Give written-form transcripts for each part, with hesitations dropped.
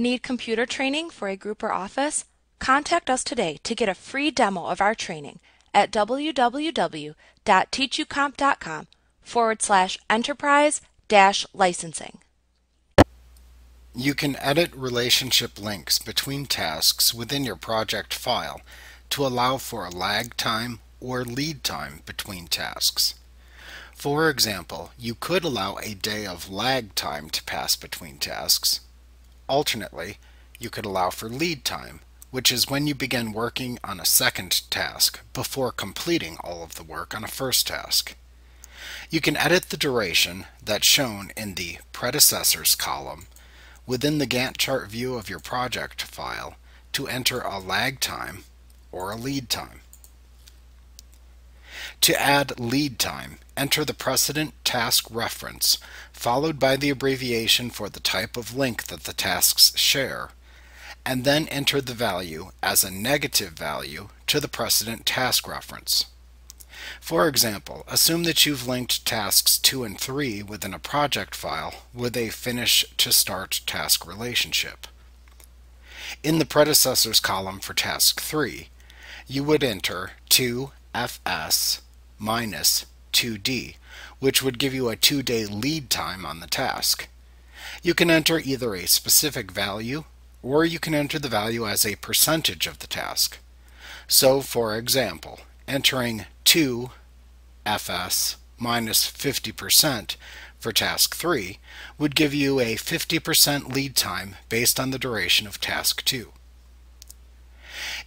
Need computer training for a group or office? Contact us today to get a free demo of our training at www.teachucomp.com/enterprise-licensing. You can edit relationship links between tasks within your project file to allow for a lag time or lead time between tasks. For example, you could allow a day of lag time to pass between tasks. Alternately, you could allow for lead time, which is when you begin working on a second task before completing all of the work on a first task. You can edit the duration that's shown in the predecessors column within the Gantt chart view of your project file to enter a lag time or a lead time. To add lead time, enter the precedent task reference followed by the abbreviation for the type of link that the tasks share, and then enter the value as a negative value to the precedent task reference. For example, assume that you've linked tasks 2 and 3 within a project file with a finish to start task relationship. In the predecessors column for task 3, you would enter 2FS minus 2D, which would give you a 2-day lead time on the task. You can enter either a specific value, or you can enter the value as a percentage of the task. So, for example, entering 2FS minus 50% for task 3 would give you a 50% lead time based on the duration of task 2.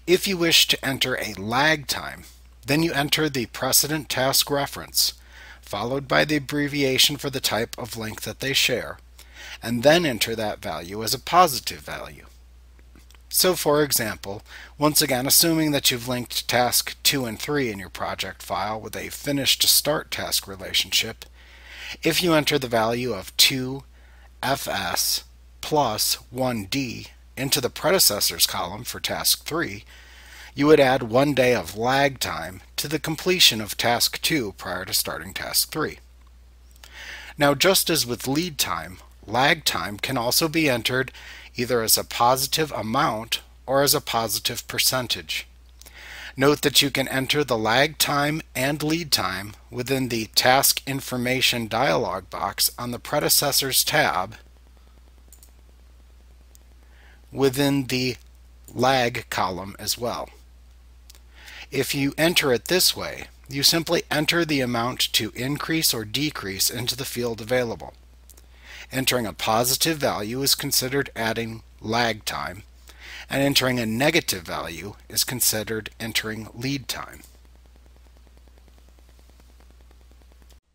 If you wish to enter a lag time, then you enter the precedent task reference, followed by the abbreviation for the type of link that they share, and then enter that value as a positive value. So, for example, once again, assuming that you've linked task 2 and 3 in your project file with a finish to start task relationship, if you enter the value of 2FS plus 1D into the predecessors column for task 3, you would add 1 day of lag time to the completion of task 2 prior to starting task 3. Now, just as with lead time, lag time can also be entered either as a positive amount or as a positive percentage. Note that you can enter the lag time and lead time within the Task Information dialog box on the Predecessors tab within the Lag column as well. If you enter it this way, you simply enter the amount to increase or decrease into the field available. Entering a positive value is considered adding lag time, and entering a negative value is considered entering lead time.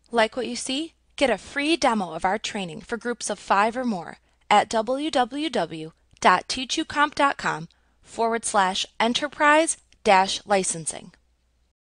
Like what you see? Get a free demo of our training for groups of 5 or more at www.teachucomp.com/enterprise-licensing.